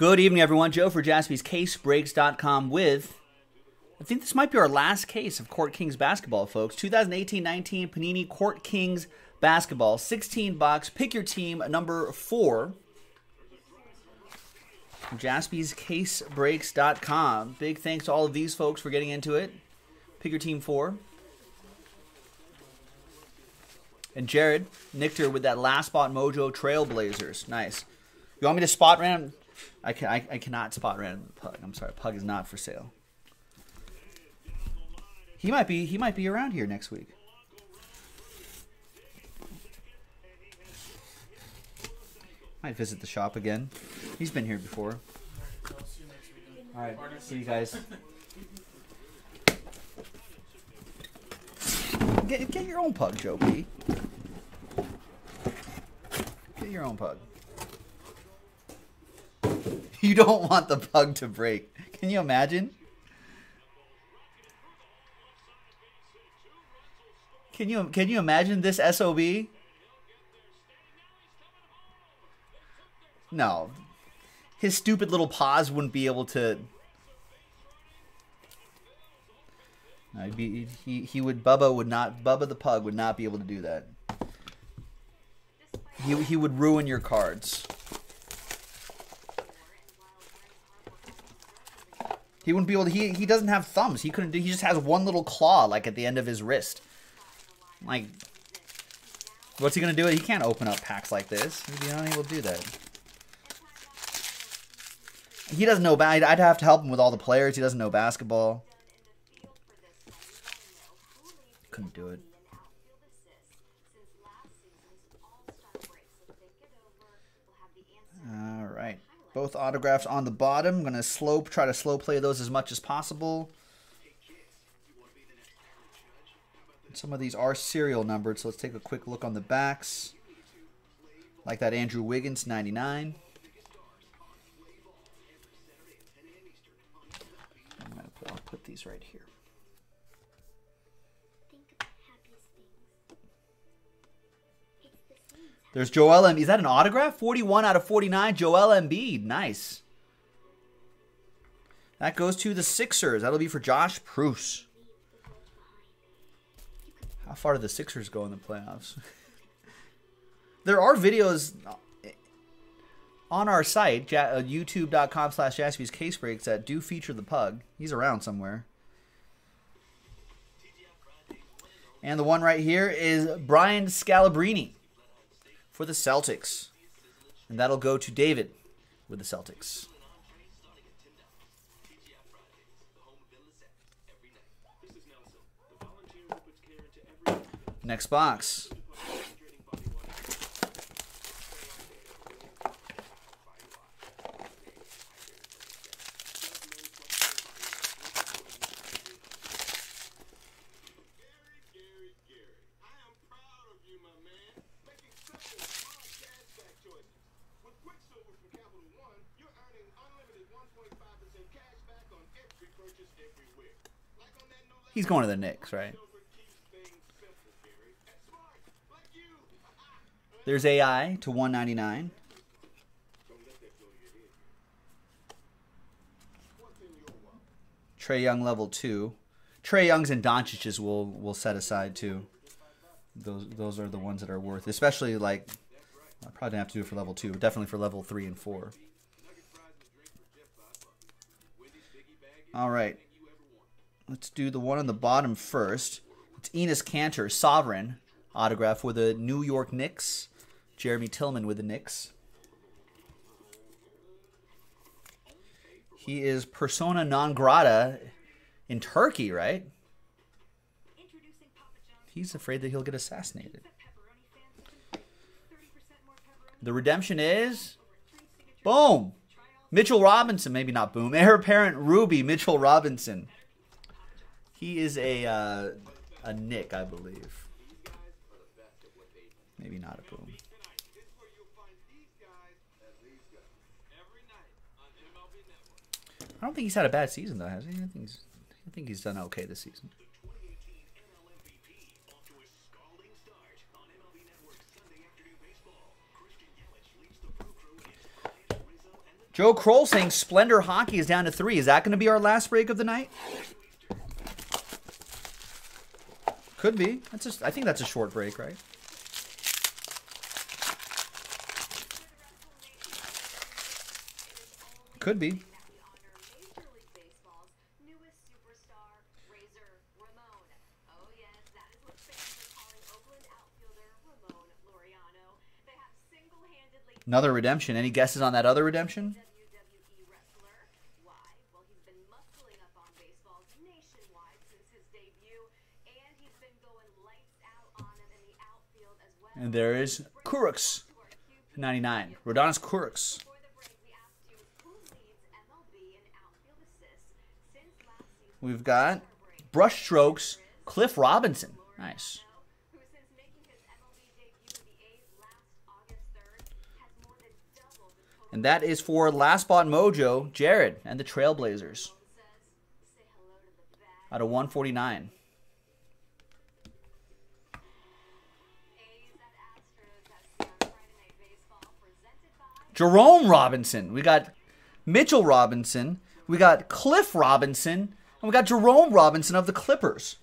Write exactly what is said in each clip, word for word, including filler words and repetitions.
Good evening, everyone. Joe for Jaspys Case Breaks dot com with, I think this might be our last case of Court Kings basketball, folks. twenty eighteen nineteen Panini Court Kings basketball. sixteen bucks. Pick your team, number four. Jaspys Case Breaks dot com. Big thanks to all of these folks for getting into it. Pick your team four. And Jared Nicter with that last spot mojo Trailblazers. Nice. You want me to spot random? I can I, I cannot spot random Pug. I'm sorry, Pug is not for sale. He might be he might be around here next week. Might visit the shop again. He's been here before. All right, see you guys. Get get your own Pug, Joe P. Get your own Pug. You don't want the Pug to break. Can you imagine? Can you can you imagine this S O B? No. His stupid little paws wouldn't be able to. No, he'd be, he he would Bubba would not Bubba the Pug would not be able to do that. He he would ruin your cards. He wouldn't be able to, he, he doesn't have thumbs. He couldn't do, he just has one little claw, like, at the end of his wrist. Like, what's he going to do? He can't open up packs like this. You know, he will do that. He doesn't know, I'd, I'd have to help him with all the players. He doesn't know basketball. Couldn't do it. All right. Both autographs on the bottom. I'm going to slow, try to slow play those as much as possible. Some of these are serial numbered, so let's take a quick look on the backs. Like that Andrew Wiggins, ninety-nine. I'm going to put, I'll put these right here. There's Joel Embiid. Is that an autograph? forty-one out of forty-nine. Joel Embiid. Nice. That goes to the Sixers. That'll be for Josh Proust. How far do the Sixers go in the playoffs? There are videos on our site, YouTube dot com slash Jaspys Case Breaks, that do feature the Pug. He's around somewhere. And the one right here is Brian Scalabrini for the Celtics. And that'll go to David with the Celtics. Next box. He's going to the Knicks, right? There's A I to one ninety-nine. Trae Young level two. Trae Young's and Doncic's will will set aside too. Those those are the ones that are worth, especially like I probably don't have to do it for level two, but definitely for level three and four. All right. Let's do the one on the bottom first. It's Enes Kanter, Sovereign, autograph for the New York Knicks. Jeremy Tillman with the Knicks. He is persona non grata in Turkey, right? He's afraid that he'll get assassinated. The redemption is... boom! Mitchell Robinson, maybe not boom. Heir apparent Ruby, Mitchell Robinson. He is a uh, a Nick, I believe. Maybe not a boom. I don't think he's had a bad season though, has he? I think he's, I think he's done okay this season. Joe Kroll saying Splendor Hockey is down to three. Is that going to be our last break of the night? Could be. That's just, I think that's a short break, right? Could be. Another redemption. Any guesses on that other redemption? W W E wrestler. Why? Well, he's been muscling up on baseballs nationwide since his debut, and he's been going lights out on him in the outfield as well. And there is Kurucs, ninety-nine. Rodions Kurucs. We've got Brushstrokes, Cliff Robinson. Nice. And that is for Last Spot Mojo, Jared, and the Trailblazers. Out of one forty-nine. Jerome Robinson. We got Mitchell Robinson. We got Cliff Robinson. And we got Jerome Robinson of the Clippers.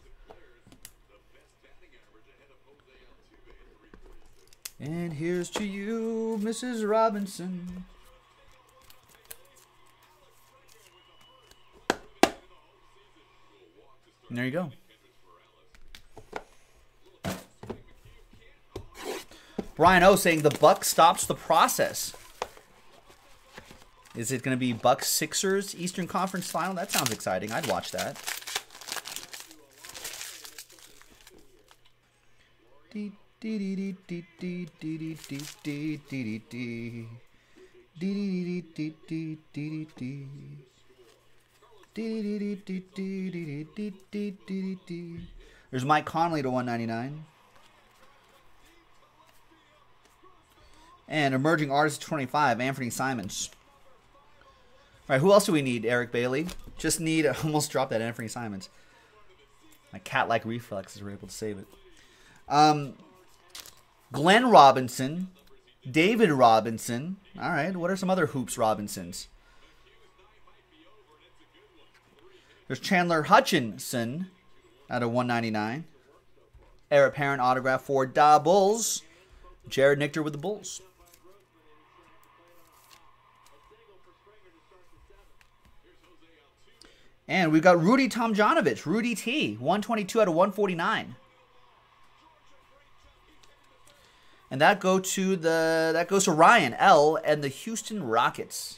And here's to you, Missus Robinson. And there you go. Brian O saying the buck stops the process. Is it going to be Bucks Sixers Eastern Conference Final? That sounds exciting. I'd watch that. There's Mike Connolly to one ninety-nine. And Emerging Artist twenty-five, Anthony Simons. All right, who else do we need, Eric Bailey? Just need, I almost dropped that Anthony Simons. My cat-like reflexes were able to save it. Um, Glenn Robinson, David Robinson. All right, what are some other Hoops Robinsons? There's Chandler Hutchinson out of one ninety-nine. Heir apparent autograph for Da Bulls. Jared Nicter with the Bulls. And we've got Rudy Tomjanovich, Rudy T, one twenty-two out of one forty-nine. And that go to the that goes to Ryan L and the Houston Rockets.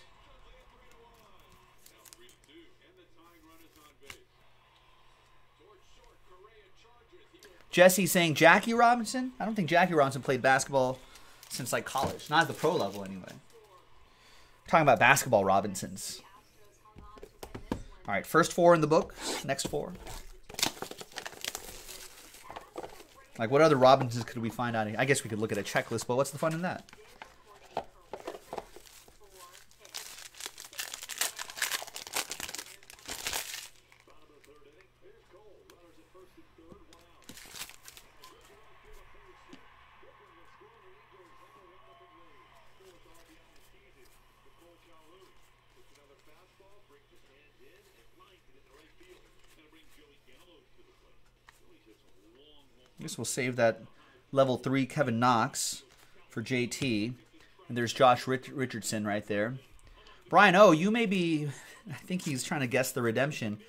Jesse saying Jackie Robinson? I don't think Jackie Robinson played basketball since like college, not at the pro level anyway. I'm talking about basketball Robinsons. All right, first four in the book, next four. Like, what other Robinsons could we find out? I guess we could look at a checklist, but what's the fun in that? I guess we'll save that level three Kevin Knox for J T. And there's Josh Rich Richardson right there. Brian O, you may be, I think he's trying to guess the redemption.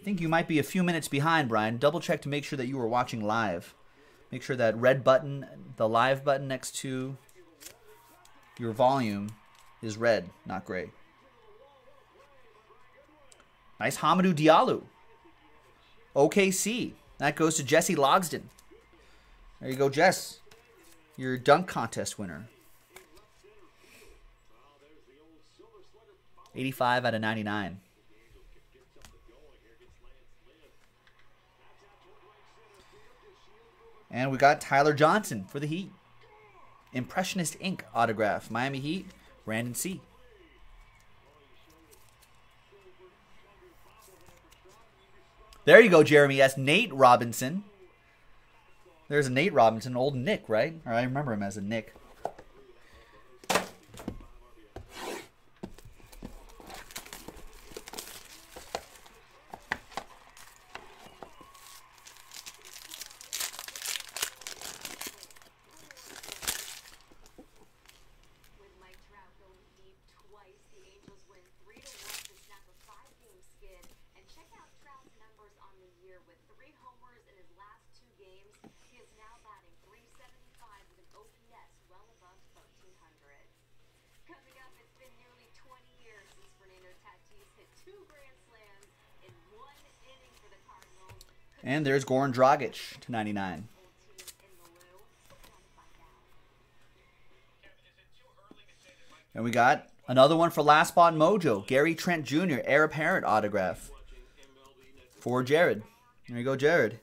I think you might be a few minutes behind, Brian. Double check to make sure that you were watching live. Make sure that red button, the live button next to your volume is red, not gray. Nice Hamidou Diallo. O K C. That goes to Jesse Logsdon. There you go, Jess. Your dunk contest winner. eighty-five out of ninety-nine. And we got Tyler Johnson for the Heat. Impressionist Incorporated autograph. Miami Heat, Brandon C. There you go, Jeremy S. Nate Robinson. There's a Nate Robinson, old Nick, right? Or I remember him as a Nick. twice. The Angels win three to one to snap a five-game skid. And check out Trout's numbers on the year with three homers in his last two games. He is now batting three seventy-five with an O P S well above thirteen hundred. Coming up, it's been nearly twenty years since Fernando Tatis hit two grand slams in one inning for the Cardinals. And there's Goran Dragic to ninety-nine. And we got another one for Last Spot Mojo. Gary Trent Junior, heir apparent autograph for Jared. There you go, Jared.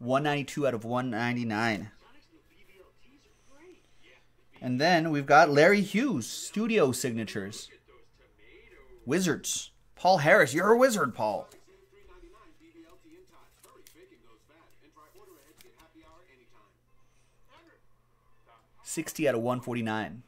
one ninety-two out of one ninety-nine. And then we've got Larry Hughes, studio signatures. Wizards. Paul Harris, you're a wizard, Paul. sixty out of one forty-nine.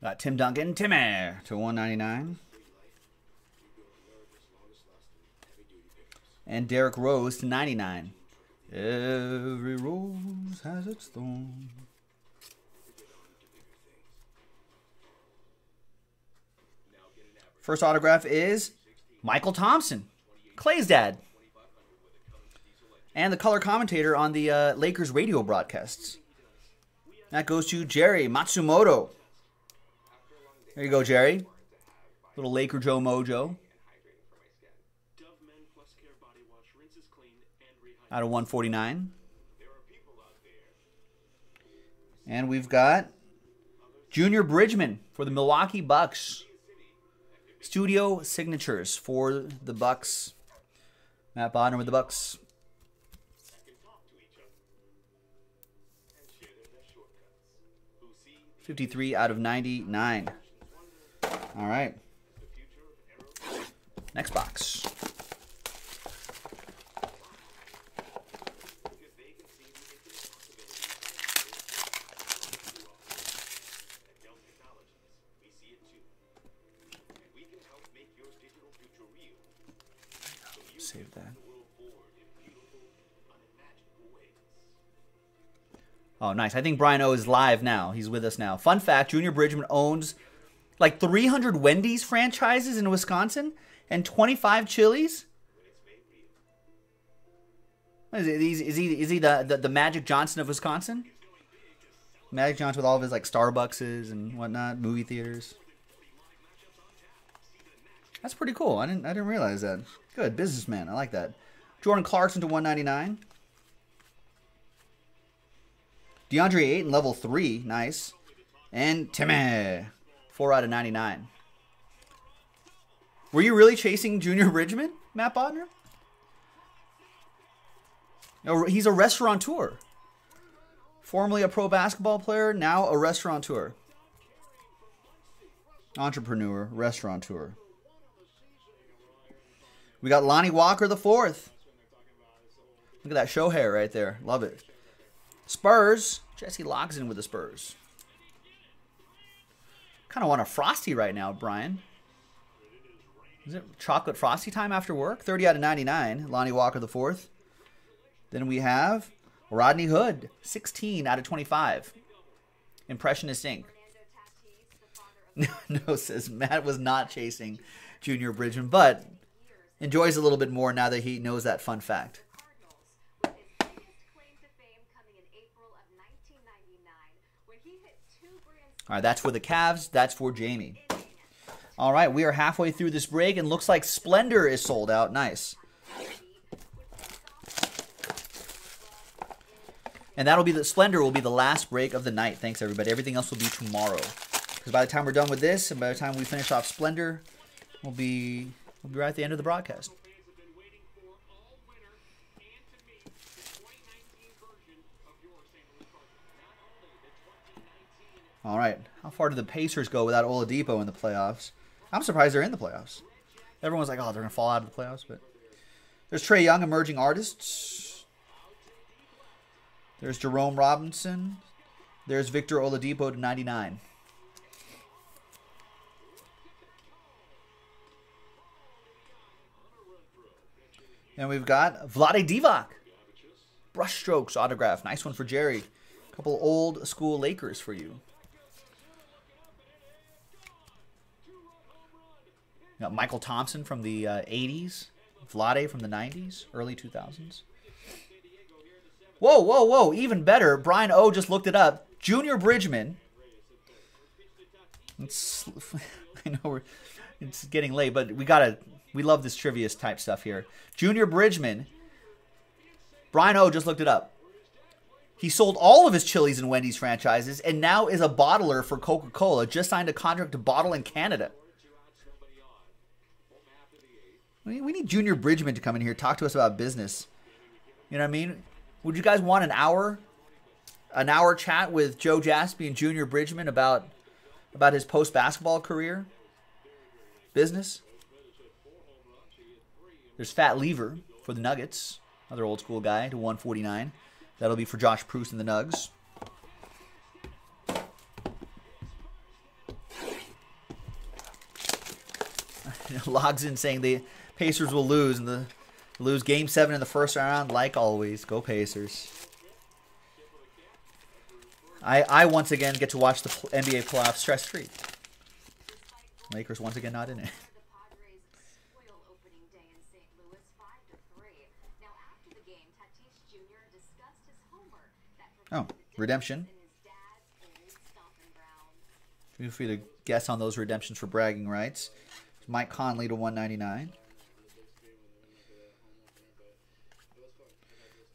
Got Tim Duncan, Timmy to one ninety-nine. And Derrick Rose to ninety-nine. Every rose has its thorn. First autograph is Michael Thompson, Clay's dad, and the color commentator on the uh, Lakers radio broadcasts. That goes to Jerry Matsumoto. There you go, Jerry. Little Laker Joe Mojo. Out of one forty-nine. And we've got Junior Bridgeman for the Milwaukee Bucks. Studio signatures for the Bucks. Matt Bodner with the Bucks. fifty-three out of ninety-nine. All right. Next box. Save that. Oh, nice. I think Brian O is live now. He's with us now. Fun fact, Junior Bridgeman owns like three hundred Wendy's franchises in Wisconsin and twenty-five Chili's. Is he, is he, is he the, the, the Magic Johnson of Wisconsin? Magic Johnson with all of his like Starbuckses and whatnot, movie theaters. That's pretty cool. I didn't, I didn't realize that. Good businessman. I like that. Jordan Clarkson to one ninety-nine. DeAndre Ayton, level three. Nice. And Timmy, four out of ninety-nine. Were you really chasing Junior Bridgeman, Matt Bodner? No, he's a restaurateur. Formerly a pro basketball player, now a restaurateur. Entrepreneur, restaurateur. We got Lonnie Walker the fourth. Look at that show hair right there. Love it. Spurs. Jesse logs in with the Spurs. Kind of want a Frosty right now, Brian. Is it chocolate Frosty time after work? thirty out of ninety-nine. Lonnie Walker the fourth. Then we have Rodney Hood, sixteen out of twenty-five. Impressionist Incorporated. No, says Matt was not chasing Junior Bridgeman, but enjoys a little bit more now that he knows that fun fact. All right, that's for the Cavs. That's for Jamie. All right, we are halfway through this break, and looks like Splendor is sold out. Nice. And that'll be the Splendor will be the last break of the night. Thanks, everybody. Everything else will be tomorrow. Because by the time we're done with this, and by the time we finish off Splendor, we'll be we'll be right at the end of the broadcast. All right. How far did the Pacers go without Oladipo in the playoffs? I'm surprised they're in the playoffs. Everyone's like, oh, they're going to fall out of the playoffs. But there's Trae Young, emerging artists. There's Jerome Robinson. There's Victor Oladipo to ninety-nine. And we've got Vlade Divac. Brushstrokes autograph. Nice one for Jerry. A couple old school Lakers for you. Now, Michael Thompson from the uh, eighties. Vlade from the nineties, early two thousands. Whoa, whoa, whoa. Even better. Brian O just looked it up. Junior Bridgeman. It's, I know we're, it's getting late, but we gotta, we love this trivia type stuff here. Junior Bridgeman. Brian O just looked it up. He sold all of his Chili's and Wendy's franchises and now is a bottler for Coca-Cola. Just signed a contract to bottle in Canada. We need Junior Bridgeman to come in here, talk to us about business. You know what I mean? Would you guys want an hour, an hour chat with Joe Jaspy and Junior Bridgeman about about his post-basketball career, business? There's Fat Lever for the Nuggets, another old school guy to one forty-nine. That'll be for Josh Proust and the Nugs. Logs in saying the Pacers will lose and the lose game seven in the first round, like always. Go Pacers. I I once again get to watch the N B A playoffs stress-free. Lakers once again not in it. Oh, redemption. Feel free to guess on those redemptions for bragging rights. Mike Connolly to one ninety-nine.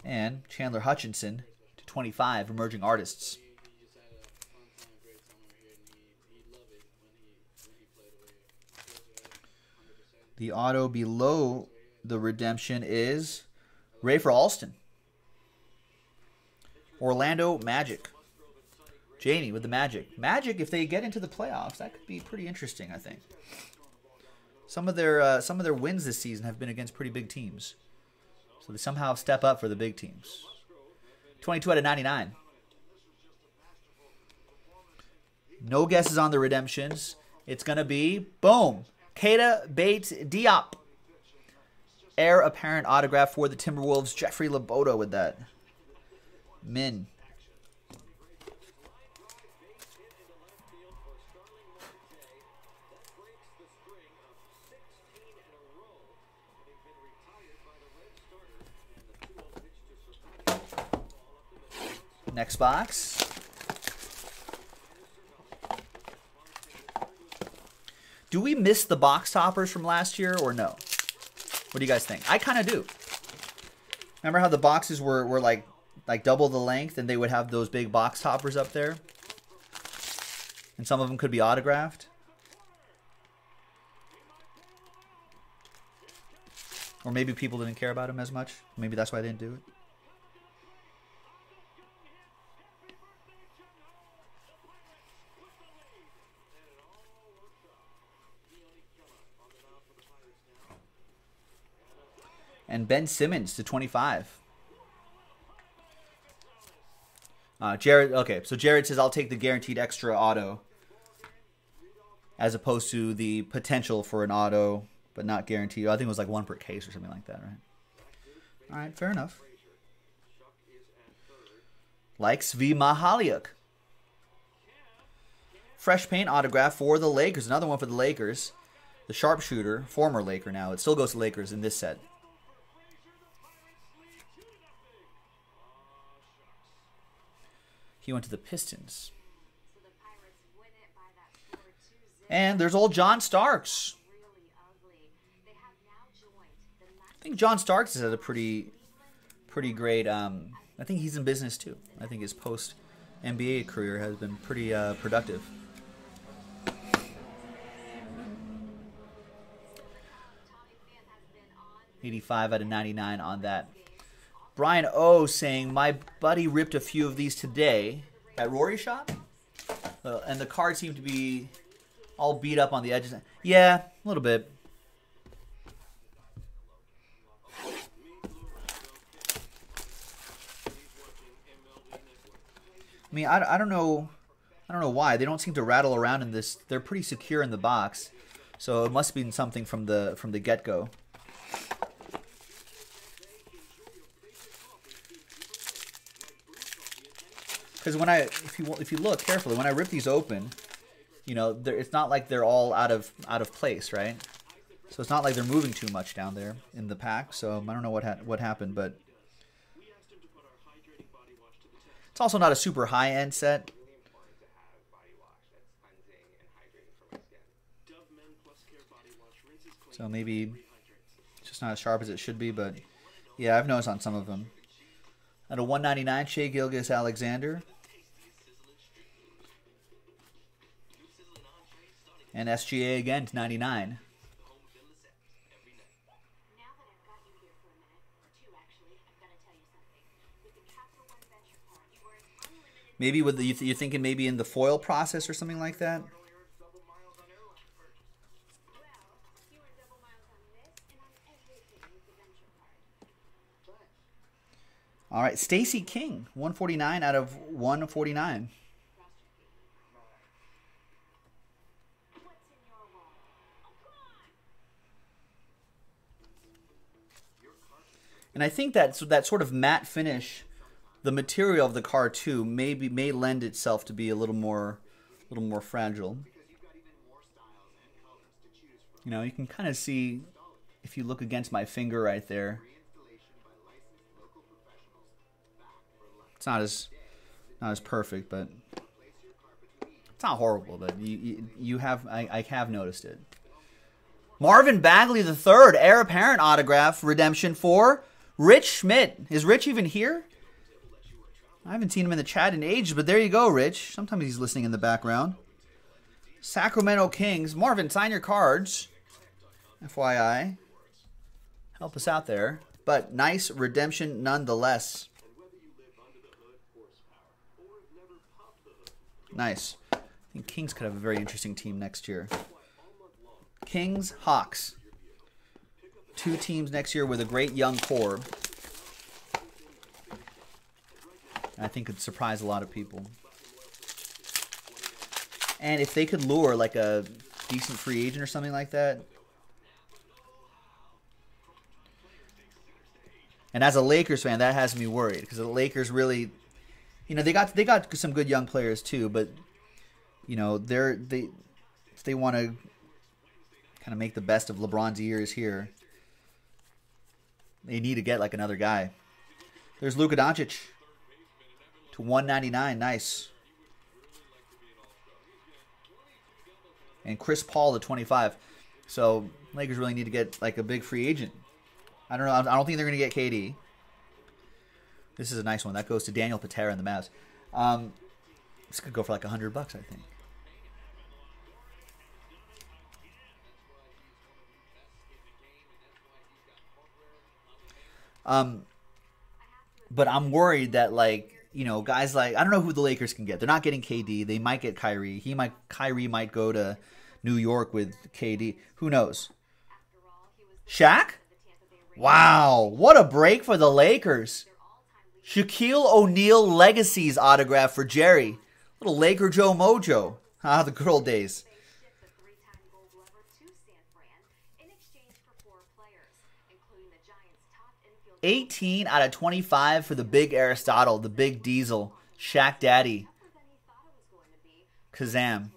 And Chandler Hutchinson to twenty-five, emerging artists. The auto below the redemption is Rafer Alston. Orlando Magic. Jamie with the Magic. Magic, if they get into the playoffs, that could be pretty interesting, I think. Some of their uh, some of their wins this season have been against pretty big teams, so they somehow step up for the big teams. twenty-two out of ninety-nine. No guesses on the redemptions. It's gonna be boom. Keita Bates Diop, heir apparent autograph for the Timberwolves. Jeffrey Loboto with that. Min. Next box. Do we miss the box toppers from last year or no? What do you guys think? I kind of do. Remember how the boxes were, were like like double the length and they would have those big box toppers up there? And some of them could be autographed. Or maybe people didn't care about them as much. Maybe that's why they didn't do it. And Ben Simmons to twenty-five. Uh, Jared, okay, so Jared says, I'll take the guaranteed extra auto as opposed to the potential for an auto, but not guaranteed. I think it was like one per case or something like that, right? All right, fair enough. Likes V. Mahaliuk. Fresh paint autograph for the Lakers. Another one for the Lakers. The sharpshooter, former Laker now. It still goes to Lakers in this set. He went to the Pistons. And there's old John Starks. I think John Starks is at a pretty, pretty great. Um, I think he's in business too. I think his post N B A career has been pretty uh, productive. eighty-five out of ninety-nine on that. Brian O saying, my buddy ripped a few of these today at Rory's shop. Uh, and the cards seem to be all beat up on the edges. Yeah, a little bit. I mean, I, I don't know, I don't know why they don't seem to rattle around in this. They're pretty secure in the box, so it must have been something from the from the get-go. Because when I, if you if you look carefully, when I rip these open, you know, it's not like they're all out of out of place, right? So it's not like they're moving too much down there in the pack. So I don't know what ha what happened, but. It's also not a super high-end set. So maybe it's just not as sharp as it should be, but yeah, I've noticed on some of them. At a one ninety-nine, Shai Gilgeous-Alexander. And S G A again to ninety-nine. Maybe with the, you're thinking maybe in the foil process or something like that. All right, Stacey King, one forty-nine out of one forty-nine. And I think that's that sort of matte finish. The material of the car too maybe may lend itself to be a little more, a little more fragile. You know, you can kind of see if you look against my finger right there. It's not as, not as perfect, but it's not horrible. But you, you, you have, I, I have noticed it. Marvin Bagley the third, heir apparent autograph redemption for Rich Schmidt. Is Rich even here? I haven't seen him in the chat in ages, but there you go, Rich. Sometimes he's listening in the background. Sacramento Kings. Marvin, sign your cards. F Y I. Help us out there. But nice redemption nonetheless. Nice. I think Kings could have a very interesting team next year. Kings, Hawks. Two teams next year with a great young core. I think it'd surprise a lot of people. And if they could lure like a decent free agent or something like that. And as a Lakers fan, that has me worried because the Lakers really, you know, they got they got some good young players too, but you know, they're they if they want to kind of make the best of LeBron's years here, they need to get like another guy. There's Luka Doncic. To one ninety-nine, nice. And Chris Paul to twenty-five. So Lakers really need to get like a big free agent. I don't know. I don't think they're going to get K D. This is a nice one. That goes to Daniel Patera and the Mavs. Um, this could go for like a hundred bucks, I think. Um, but I'm worried that like. You know, guys like, I don't know who the Lakers can get. They're not getting K D. They might get Kyrie. He might, Kyrie might go to New York with K D. Who knows? Shaq? Wow. What a break for the Lakers. Shaquille O'Neal Legacies autograph for Jerry. Little Laker Joe Mojo. Ah, the good old days. eighteen out of twenty-five for the big Aristotle, the big Diesel, Shaq Daddy, Kazam.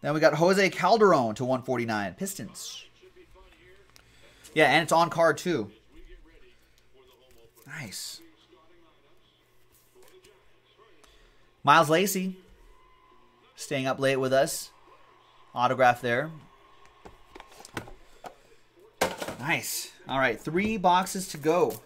Then we got Jose Calderon to one forty-nine, Pistons. Yeah, and it's on card too. Nice. Miles Lacey, staying up late with us. Autograph there. Nice. All right, three boxes to go.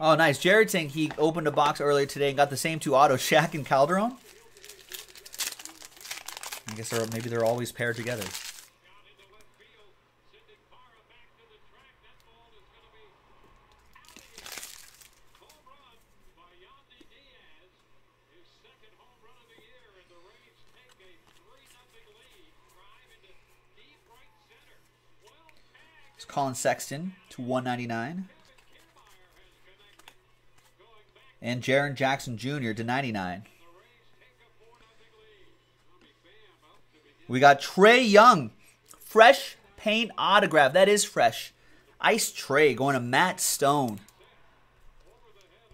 Oh, nice. Jared saying he opened a box earlier today and got the same two autos, Shaq and Calderon. I guess they're, maybe they're always paired together. It's Colin Sexton to one ninety-nine. And Jaren Jackson Junior to ninety-nine. We got Trae Young. Fresh paint autograph. That is fresh. Ice Trae going to Matt Stone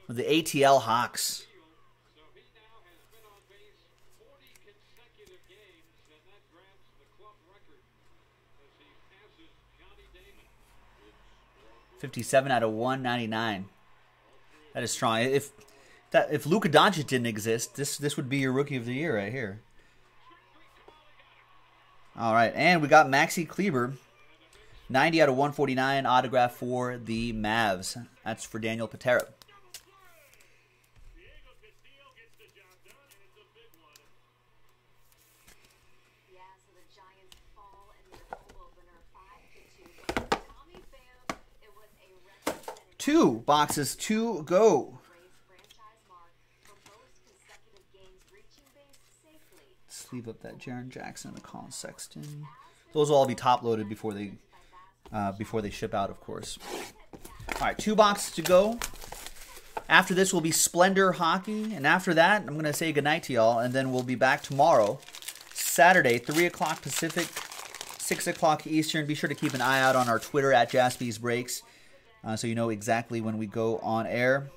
with the A T L Hawks. fifty-seven out of one ninety-nine. That is strong. If that if Luka Doncic didn't exist, this this would be your rookie of the year right here. All right, and we got Maxi Kleber, ninety out of one forty-nine, autograph for the Mavs. That's for Daniel Patera. Two boxes to go. Let's leave up that Jaren Jackson and the Colin Sexton. Those will all be top loaded before they uh, before they ship out, of course. All right, two boxes to go. After this will be Splendor Hockey, and after that, I'm gonna say goodnight to y'all, and then we'll be back tomorrow, Saturday, three o'clock Pacific, six o'clock Eastern. Be sure to keep an eye out on our Twitter at JaspysBreaks. Uh, so you know exactly when we go on air.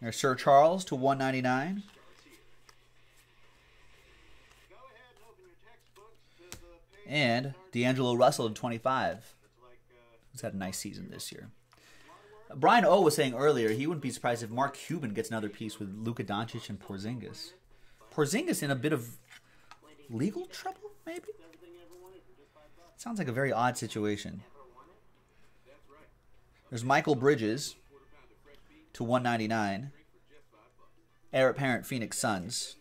There's Sir Charles to one ninety-nine. And D'Angelo Russell to twenty-five. He's had a nice season this year. Brian O was saying earlier he wouldn't be surprised if Mark Cuban gets another piece with Luka Doncic and Porzingis. Porzingis in a bit of legal trouble, maybe? Sounds like a very odd situation. There's Michael Bridges to one ninety-nine. Heir apparent Phoenix Suns.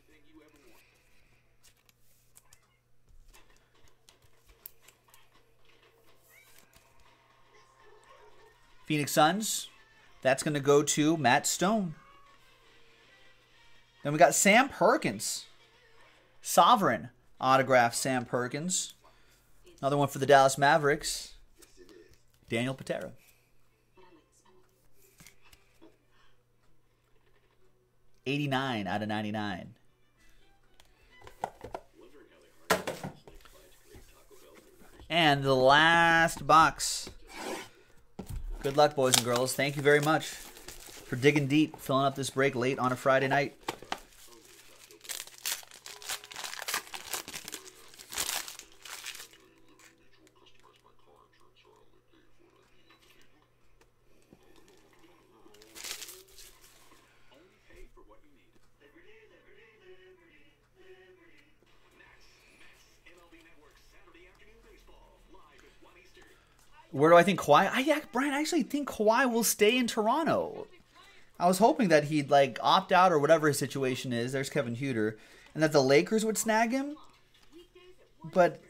Phoenix Suns, that's going to go to Matt Stone. Then we got Sam Perkins. Sovereign autograph Sam Perkins. Another one for the Dallas Mavericks. Daniel Patera. eighty-nine out of ninety-nine. And the last box. Good luck, boys and girls. Thank you very much for digging deep, filling up this break late on a Friday night. Where do I think Kawhi? I, yeah, Brian, I actually think Kawhi will stay in Toronto. I was hoping that he'd like opt out or whatever his situation is. There's Kevin Huter. And that the Lakers would snag him. But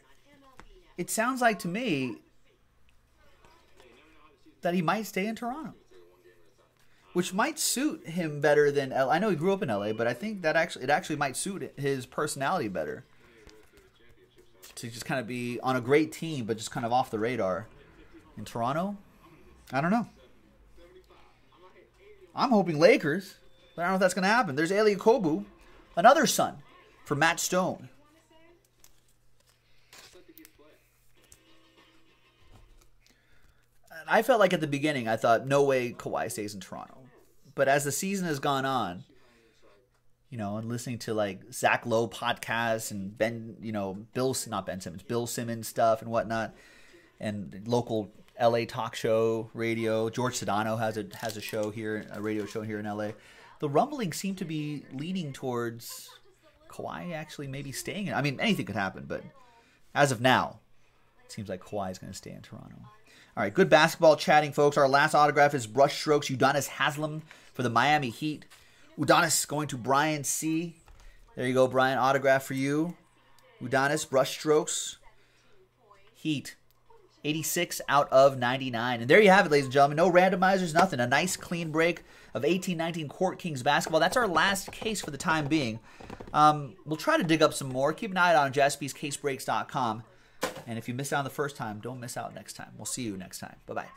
it sounds like to me that he might stay in Toronto. Which might suit him better than L A. I know he grew up in L A, but I think that actually it actually might suit his personality better. To just kind of be on a great team, but just kind of off the radar. In Toronto? I don't know. I'm hoping Lakers, but I don't know if that's going to happen. There's Eli Kobu, another son for Matt Stone. And I felt like at the beginning, I thought, no way Kawhi stays in Toronto. But as the season has gone on, you know, and listening to like Zach Lowe podcasts and Ben, you know, Bill, not Ben Simmons, Bill Simmons stuff and whatnot, and local L A talk show radio. George Sedano has a has a show here, a radio show here in L A. The rumblings seem to be leaning towards Kawhi actually maybe staying. I mean, anything could happen, but as of now, it seems like Kawhi is going to stay in Toronto. All right, good basketball chatting, folks. Our last autograph is Brushstrokes Udonis Haslem for the Miami Heat. Udonis going to Brian C. There you go, Brian. Autograph for you. Udonis, Brushstrokes, Heat. eighty-six out of ninety-nine. And there you have it, ladies and gentlemen. No randomizers, nothing. A nice, clean break of eighteen nineteen Court Kings basketball. That's our last case for the time being. Um, we'll try to dig up some more. Keep an eye out on Jaspys Case Breaks dot com. And if you missed out on the first time, don't miss out next time. We'll see you next time. Bye-bye.